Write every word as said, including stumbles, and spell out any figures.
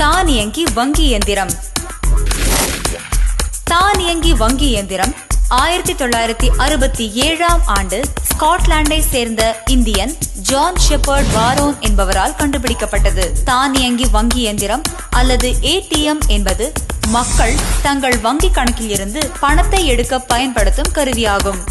தானியங்கி வங்கி இயந்திரம். தானியங்கி வங்கி இயந்திரம் ஆயிரத்தி தொள்ளாயிரத்தி அறுபத்தி ஏழாம் ஆண்டு ஸ்காட்லாண்டை சேர்ந்த இந்தியன் ஜான் ஷெப்பர்ட் வாரோன் என்பவரால் கண்டுபிடிக்கப்பட்டது. தானியங்கி வங்கி இயந்திரம் அல்லது ஏடிஎம் என்பது மக்கள் தங்கள் வங்கி கணக்கில் இருந்து பணத்தை எடுக்க பயன்படுத்தும் கருவியாகும்.